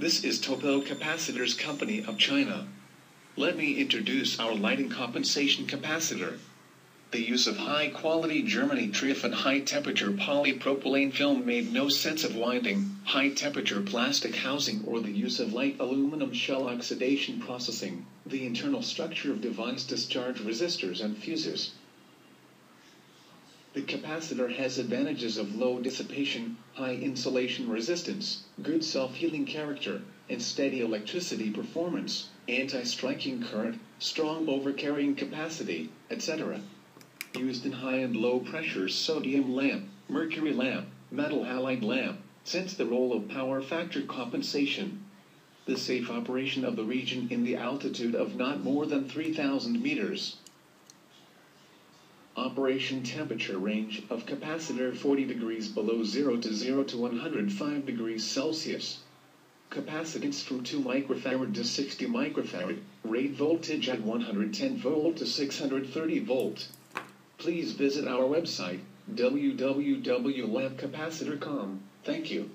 This is Topo Capacitors Company of China. Let me introduce our lighting compensation capacitor. The use of high-quality Germany Trif and high-temperature polypropylene film made no sense of winding, high-temperature plastic housing or the use of light aluminum shell oxidation processing, the internal structure of device discharge resistors and fuses. The capacitor has advantages of low dissipation, high insulation resistance, good self-healing character, and steady electricity performance, anti-striking current, strong overcarrying capacity, etc. Used in high and low pressure sodium lamp, mercury lamp, metal halide lamp, since the role of power factor compensation. The safe operation of the region in the altitude of not more than 3,000 meters. Operation temperature range of capacitor 40 degrees below 0 to 105 degrees Celsius. Capacitance from 2 microfarad to 60 microfarad, rate voltage at 110 volt to 630 volt. Please visit our website, www.lampcapacitor.com. Thank you.